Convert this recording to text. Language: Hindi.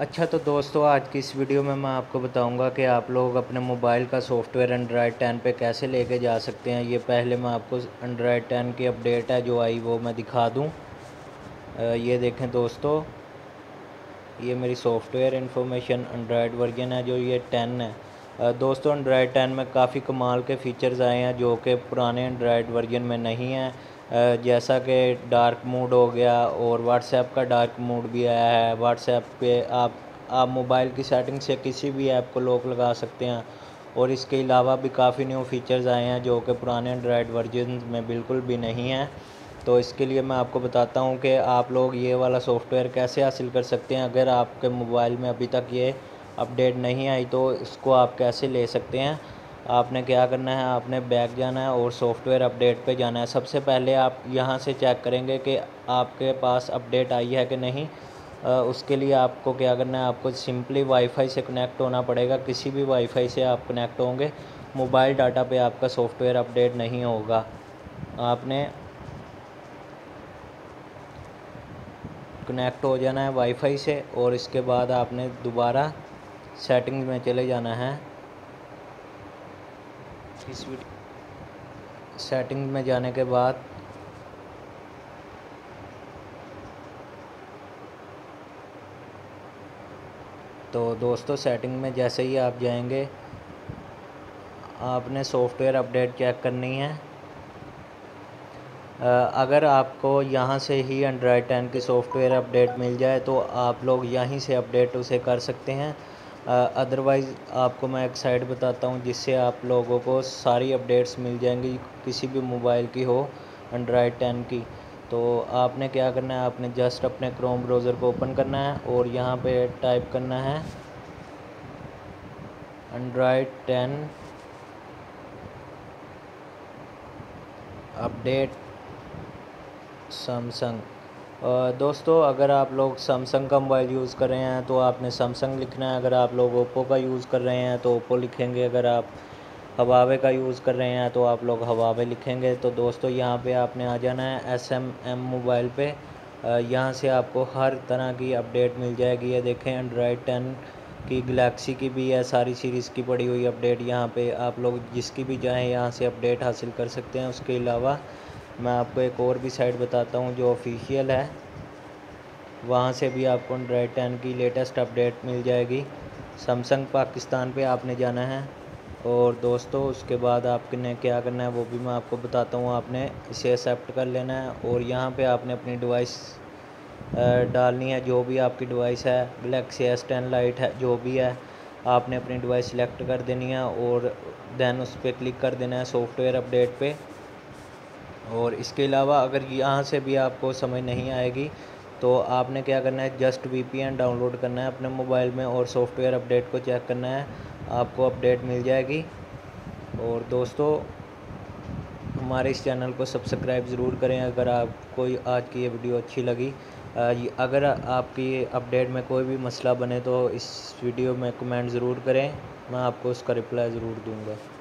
अच्छा तो दोस्तों, आज की इस वीडियो में मैं आपको बताऊंगा कि आप लोग अपने मोबाइल का सॉफ्टवेयर Android 10 पे कैसे लेके जा सकते हैं। ये पहले मैं आपको Android 10 की अपडेट है जो आई वो मैं दिखा दूं। ये देखें दोस्तों, ये मेरी सॉफ्टवेयर इन्फॉर्मेशन Android वर्जन है जो ये 10 है। दोस्तों Android 10 में काफ़ी कमाल के फ़ीचर्स आए हैं जो कि पुराने Android वर्जन में नहीं हैं। जैसा कि डार्क मोड हो गया और WhatsApp का डार्क मोड भी आया है। WhatsApp पे आप मोबाइल की सेटिंग से किसी भी ऐप को लॉक लगा सकते हैं। और इसके अलावा भी काफ़ी न्यू फीचर्स आए हैं जो कि पुराने Android वर्जन में बिल्कुल भी नहीं हैं। तो इसके लिए मैं आपको बताता हूं कि आप लोग ये वाला सॉफ्टवेयर कैसे हासिल कर सकते हैं। अगर आपके मोबाइल में अभी तक ये अपडेट नहीं आई तो इसको आप कैसे ले सकते हैं। आपने क्या करना है, आपने बैक जाना है और सॉफ्टवेयर अपडेट पे जाना है। सबसे पहले आप यहाँ से चेक करेंगे कि आपके पास अपडेट आई है कि नहीं। उसके लिए आपको क्या करना है, आपको सिंपली वाईफाई से कनेक्ट होना पड़ेगा। किसी भी वाईफाई से आप कनेक्ट होंगे, मोबाइल डाटा पे आपका सॉफ्टवेयर अपडेट नहीं होगा। आपने कनेक्ट हो जाना है वाईफाई से और इसके बाद आपने दोबारा सेटिंग्स में चले जाना है। इस वीडियो सेटिंग में जाने के बाद तो दोस्तों सेटिंग में जैसे ही आप जाएंगे, आपने सॉफ्टवेयर अपडेट चेक करनी है। अगर आपको यहाँ से ही Android 10 की सॉफ्टवेयर अपडेट मिल जाए तो आप लोग यहीं से अपडेट उसे कर सकते हैं। अदरवाइज़ आपको मैं एक साइट बताता हूँ जिससे आप लोगों को सारी अपडेट्स मिल जाएंगी, किसी भी मोबाइल की हो Android 10 की। तो आपने क्या करना है, आपने जस्ट अपने क्रोम ब्राउज़र को ओपन करना है और यहाँ पे टाइप करना है Android 10 अपडेट Samsung। दोस्तों अगर आप लोग Samsung का मोबाइल यूज़ कर रहे हैं तो आपने Samsung लिखना है। अगर आप लोग Oppo का यूज़ कर रहे हैं तो Oppo लिखेंगे। अगर आप Huawei का यूज़ कर रहे हैं तो आप लोग Huawei लिखेंगे। तो दोस्तों यहाँ पे आपने आ जाना है SMM मोबाइल पे। यहाँ से आपको हर तरह की अपडेट मिल जाएगी। ये देखें Android 10 की Galaxy की भी है, सारी सीरीज़ की पड़ी हुई अपडेट। यहाँ पर आप लोग जिसकी भी चाहें यहाँ से अपडेट हासिल कर सकते हैं। उसके अलावा मैं आपको एक और भी साइट बताता हूं जो ऑफिशियल है, वहां से भी आपको Android 10 की लेटेस्ट अपडेट मिल जाएगी। Samsung पाकिस्तान पे आपने जाना है और दोस्तों उसके बाद आपने क्या करना है वो भी मैं आपको बताता हूं। आपने इसे एक्सेप्ट कर लेना है और यहां पे आपने अपनी डिवाइस डालनी है, जो भी आपकी डिवाइस है। Galaxy S10 लाइट है जो भी है, आपने अपनी डिवाइस सेलेक्ट कर देनी है और दैन उस पर क्लिक कर देना है सॉफ्टवेयर अपडेट पर। और इसके अलावा अगर यहाँ से भी आपको समझ नहीं आएगी तो आपने क्या करना है, जस्ट VPN डाउनलोड करना है अपने मोबाइल में और सॉफ्टवेयर अपडेट को चेक करना है, आपको अपडेट मिल जाएगी। और दोस्तों हमारे इस चैनल को सब्सक्राइब ज़रूर करें अगर आपको आज की ये वीडियो अच्छी लगी। अगर आपकी अपडेट में कोई भी मसला बने तो इस वीडियो में कमेंट ज़रूर करें, मैं आपको उसका रिप्लाई ज़रूर दूँगा।